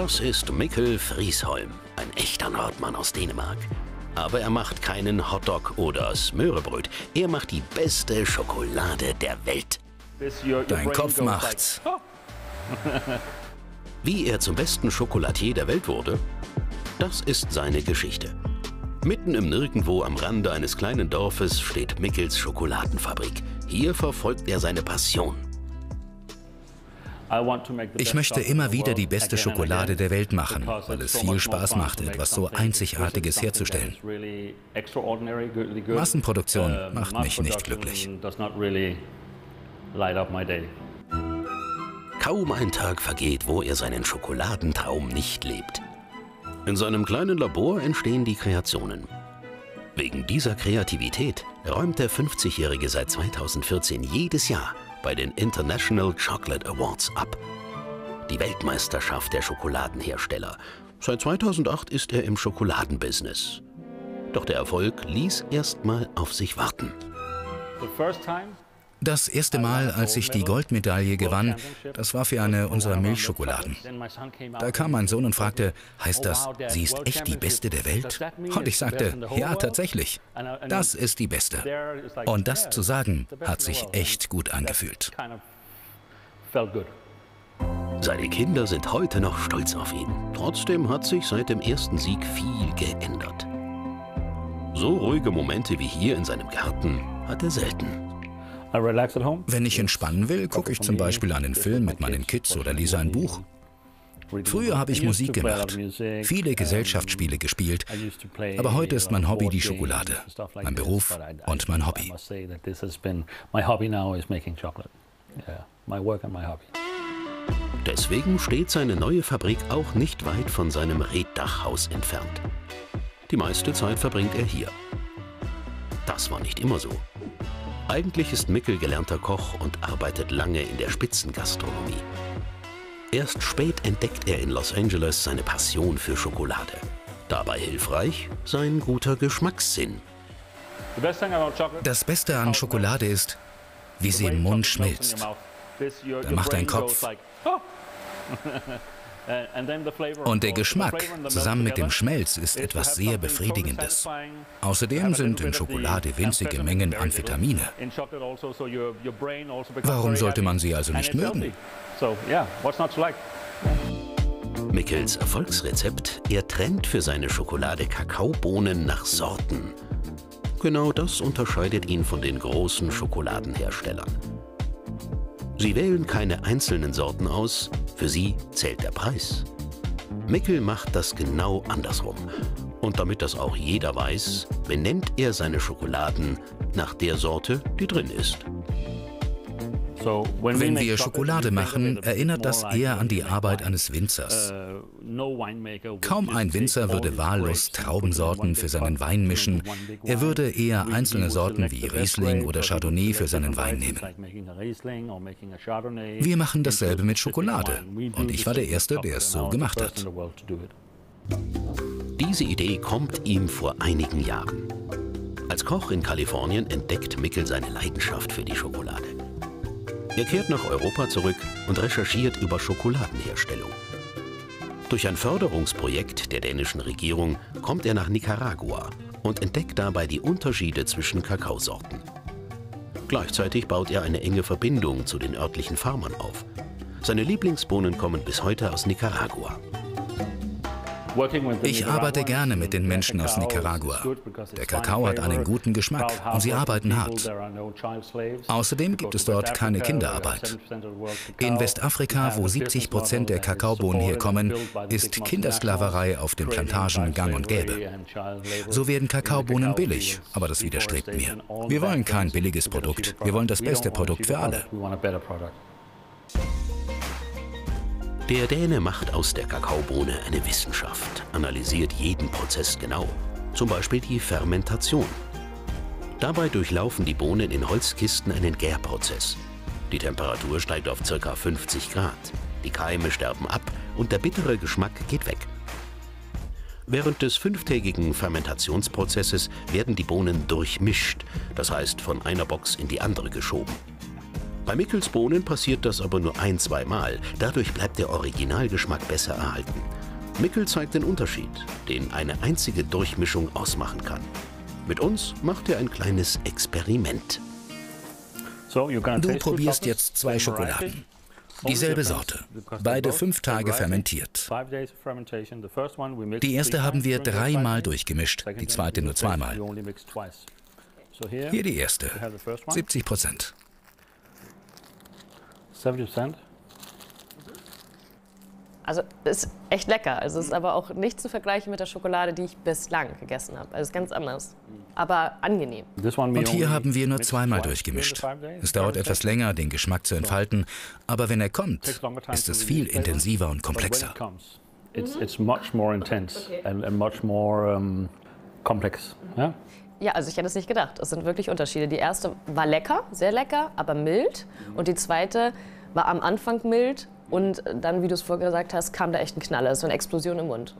Das ist Mikkel Friis-Holm, ein echter Nordmann aus Dänemark. Aber er macht keinen Hotdog oder Smørrebrød. Er macht die beste Schokolade der Welt. Dein Kopf macht's. Wie er zum besten Schokolatier der Welt wurde, das ist seine Geschichte. Mitten im Nirgendwo am Rande eines kleinen Dorfes steht Mikkels Schokoladenfabrik. Hier verfolgt er seine Passion. Ich möchte immer wieder die beste Schokolade der Welt machen, weil es viel Spaß macht, etwas so Einzigartiges herzustellen. Massenproduktion macht mich nicht glücklich. Kaum ein Tag vergeht, wo er seinen Schokoladentraum nicht lebt. In seinem kleinen Labor entstehen die Kreationen. Wegen dieser Kreativität räumt der 50-Jährige seit 2014 jedes Jahr bei den International Chocolate Awards ab. Die Weltmeisterschaft der Schokoladenhersteller. Seit 2008 ist er im Schokoladenbusiness. Doch der Erfolg ließ erst mal auf sich warten. Das erste Mal, als ich die Goldmedaille gewann, das war für eine unserer Milchschokoladen. Da kam mein Sohn und fragte, heißt das, sie ist echt die Beste der Welt? Und ich sagte, ja, tatsächlich, das ist die Beste. Und das zu sagen, hat sich echt gut angefühlt. Seine Kinder sind heute noch stolz auf ihn. Trotzdem hat sich seit dem ersten Sieg viel geändert. So ruhige Momente wie hier in seinem Garten hat er selten. Wenn ich entspannen will, gucke ich zum Beispiel einen Film mit meinen Kids oder lese ein Buch. Früher habe ich Musik gemacht, viele Gesellschaftsspiele gespielt, aber heute ist mein Hobby die Schokolade, mein Beruf und mein Hobby. Deswegen steht seine neue Fabrik auch nicht weit von seinem Reetdachhaus entfernt. Die meiste Zeit verbringt er hier. Das war nicht immer so. Eigentlich ist Mikkel gelernter Koch und arbeitet lange in der Spitzengastronomie. Erst spät entdeckt er in Los Angeles seine Passion für Schokolade. Dabei hilfreich sein guter Geschmackssinn. Das Beste an Schokolade ist, wie sie im Mund schmilzt. Da macht dein Kopf. Und der Geschmack zusammen mit dem Schmelz ist etwas sehr Befriedigendes. Außerdem sind in Schokolade winzige Mengen an Vitamine. Warum sollte man sie also nicht mögen? Mikkels Erfolgsrezept: Er trennt für seine Schokolade Kakaobohnen nach Sorten. Genau das unterscheidet ihn von den großen Schokoladenherstellern. Sie wählen keine einzelnen Sorten aus, für sie zählt der Preis. Mikkel macht das genau andersrum. Und damit das auch jeder weiß, benennt er seine Schokoladen nach der Sorte, die drin ist. Wenn wir Schokolade machen, erinnert das eher an die Arbeit eines Winzers. Kaum ein Winzer würde wahllos Traubensorten für seinen Wein mischen. Er würde eher einzelne Sorten wie Riesling oder Chardonnay für seinen Wein nehmen. Wir machen dasselbe mit Schokolade. Und ich war der Erste, der es so gemacht hat. Diese Idee kommt ihm vor einigen Jahren. Als Koch in Kalifornien entdeckt Mikkel seine Leidenschaft für die Schokolade. Er kehrt nach Europa zurück und recherchiert über Schokoladenherstellung. Durch ein Förderungsprojekt der dänischen Regierung kommt er nach Nicaragua und entdeckt dabei die Unterschiede zwischen Kakaosorten. Gleichzeitig baut er eine enge Verbindung zu den örtlichen Farmern auf. Seine Lieblingsbohnen kommen bis heute aus Nicaragua. Ich arbeite gerne mit den Menschen aus Nicaragua. Der Kakao hat einen guten Geschmack und sie arbeiten hart. Außerdem gibt es dort keine Kinderarbeit. In Westafrika, wo 70% der Kakaobohnen herkommen, ist Kindersklaverei auf den Plantagen gang und gäbe. So werden Kakaobohnen billig, aber das widerstrebt mir. Wir wollen kein billiges Produkt, wir wollen das beste Produkt für alle. Der Däne macht aus der Kakaobohne eine Wissenschaft, analysiert jeden Prozess genau, zum Beispiel die Fermentation. Dabei durchlaufen die Bohnen in Holzkisten einen Gärprozess. Die Temperatur steigt auf ca. 50 Grad, die Keime sterben ab und der bittere Geschmack geht weg. Während des 5-tägigen Fermentationsprozesses werden die Bohnen durchmischt, das heißt von einer Box in die andere geschoben. Bei Mikkels Bohnen passiert das aber nur ein-, zweimal. Dadurch bleibt der Originalgeschmack besser erhalten. Mikkel zeigt den Unterschied, den eine einzige Durchmischung ausmachen kann. Mit uns macht er ein kleines Experiment. Du probierst jetzt 2 Schokoladen. Dieselbe Sorte, beide 5 Tage fermentiert. Die erste haben wir 3-mal durchgemischt, die zweite nur 2-mal. Hier die erste, 70%. Also ist echt lecker. Also ist aber auch nicht zu vergleichen mit der Schokolade, die ich bislang gegessen habe. Also ist ganz anders, aber angenehm. Und hier haben wir nur 2-mal durchgemischt. Es dauert etwas länger, den Geschmack zu entfalten, aber wenn er kommt, ist es viel intensiver und komplexer. Ja, also ich hätte es nicht gedacht. Es sind wirklich Unterschiede. Die erste war lecker, sehr lecker, aber mild. Und die zweite war am Anfang mild und dann, wie du es vorher gesagt hast, kam da echt ein Knaller. Es war eine Explosion im Mund.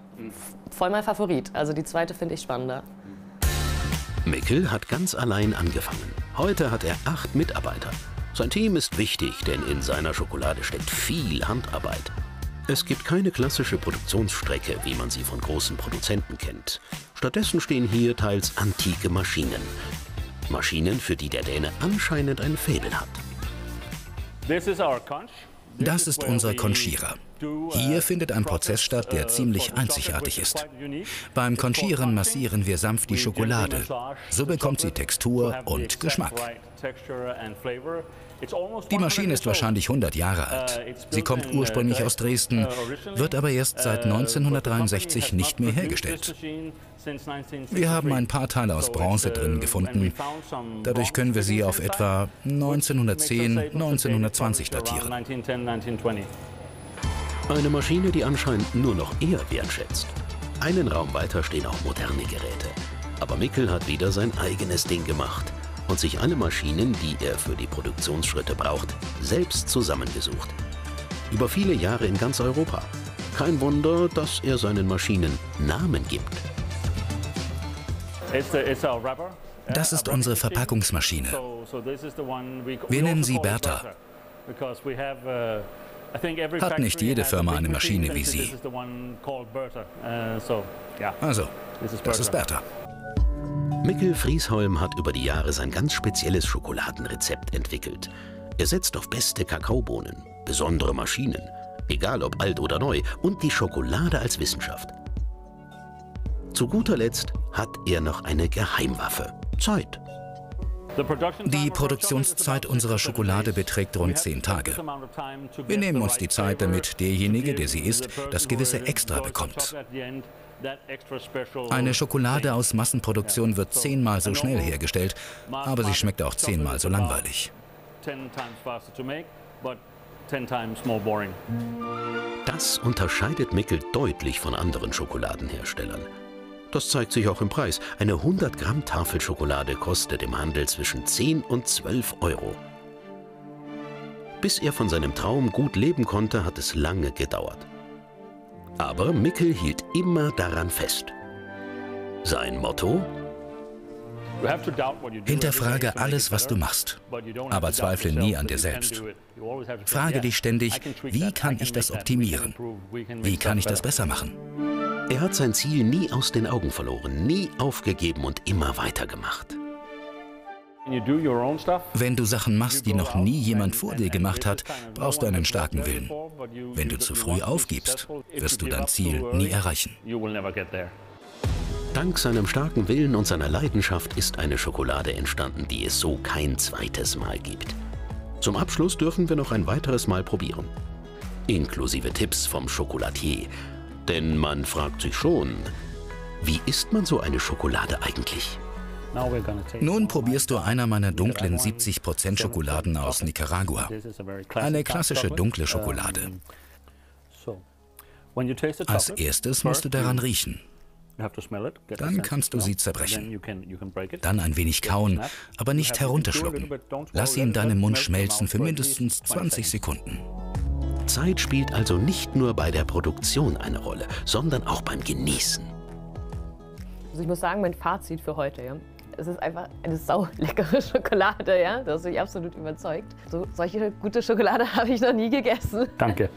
Voll mein Favorit. Also die zweite finde ich spannender. Mikkel hat ganz allein angefangen. Heute hat er 8 Mitarbeiter. Sein Team ist wichtig, denn in seiner Schokolade steckt viel Handarbeit. Es gibt keine klassische Produktionsstrecke, wie man sie von großen Produzenten kennt. Stattdessen stehen hier teils antike Maschinen. Maschinen, für die der Däne anscheinend ein Faible hat. Das ist unser Conchira. Hier findet ein Prozess statt, der ziemlich einzigartig ist. Beim Conchieren massieren wir sanft die Schokolade. So bekommt sie Textur und Geschmack. Die Maschine ist wahrscheinlich 100 Jahre alt. Sie kommt ursprünglich aus Dresden, wird aber erst seit 1963 nicht mehr hergestellt. Wir haben ein paar Teile aus Bronze drin gefunden. Dadurch können wir sie auf etwa 1910, 1920 datieren. Eine Maschine, die anscheinend nur noch er wertschätzt. Einen Raum weiter stehen auch moderne Geräte. Aber Mikkel hat wieder sein eigenes Ding gemacht und sich alle Maschinen, die er für die Produktionsschritte braucht, selbst zusammengesucht. Über viele Jahre in ganz Europa. Kein Wunder, dass er seinen Maschinen Namen gibt. Das ist unsere Verpackungsmaschine. Wir nennen sie Bertha. Hat nicht jede Firma eine Maschine wie sie. Also, das ist Bertha. Mikkel Friis-Holm hat über die Jahre sein ganz spezielles Schokoladenrezept entwickelt. Er setzt auf beste Kakaobohnen, besondere Maschinen, egal ob alt oder neu, und die Schokolade als Wissenschaft. Zu guter Letzt hat er noch eine Geheimwaffe: Zeit. Die Produktionszeit unserer Schokolade beträgt rund 10 Tage. Wir nehmen uns die Zeit, damit derjenige, der sie isst, das gewisse Extra bekommt. Eine Schokolade aus Massenproduktion wird 10-mal so schnell hergestellt, aber sie schmeckt auch 10-mal so langweilig. Das unterscheidet Mikkel deutlich von anderen Schokoladenherstellern. Das zeigt sich auch im Preis. Eine 100-Gramm-Tafel Schokolade kostet im Handel zwischen 10 und 12 Euro. Bis er von seinem Traum gut leben konnte, hat es lange gedauert. Aber Mikkel hielt immer daran fest. Sein Motto: Hinterfrage alles, was du machst, aber zweifle nie an dir selbst. Frage dich ständig, wie kann ich das optimieren? Wie kann ich das besser machen? Er hat sein Ziel nie aus den Augen verloren, nie aufgegeben und immer weitergemacht. Wenn du Sachen machst, die noch nie jemand vor dir gemacht hat, brauchst du einen starken Willen. Wenn du zu früh aufgibst, wirst du dein Ziel nie erreichen. Dank seinem starken Willen und seiner Leidenschaft ist eine Schokolade entstanden, die es so kein zweites Mal gibt. Zum Abschluss dürfen wir noch ein weiteres Mal probieren. Inklusive Tipps vom Schokolatier. Denn man fragt sich schon, wie isst man so eine Schokolade eigentlich? Nun probierst du einer meiner dunklen 70% Schokoladen aus Nicaragua. Eine klassische dunkle Schokolade. Als erstes musst du daran riechen. Dann kannst du sie zerbrechen. Dann ein wenig kauen, aber nicht herunterschlucken. Lass sie in deinem Mund schmelzen für mindestens 20 Sekunden. Zeit spielt also nicht nur bei der Produktion eine Rolle, sondern auch beim Genießen. Also ich muss sagen, mein Fazit für heute, ja. Es ist einfach eine sauleckere Schokolade, ja? Da bin ich absolut überzeugt. So, solche gute Schokolade habe ich noch nie gegessen. Danke.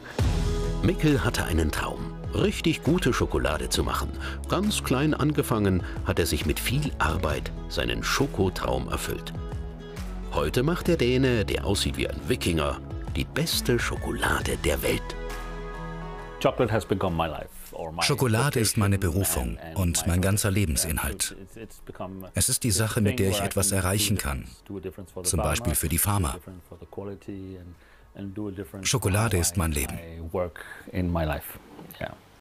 Mikkel hatte einen Traum, richtig gute Schokolade zu machen. Ganz klein angefangen hat er sich mit viel Arbeit seinen Schokotraum erfüllt. Heute macht der Däne, der aussieht wie ein Wikinger, die beste Schokolade der Welt. Schokolade ist meine Berufung und mein ganzer Lebensinhalt. Es ist die Sache, mit der ich etwas erreichen kann, zum Beispiel für die Farmer. Schokolade ist mein Leben.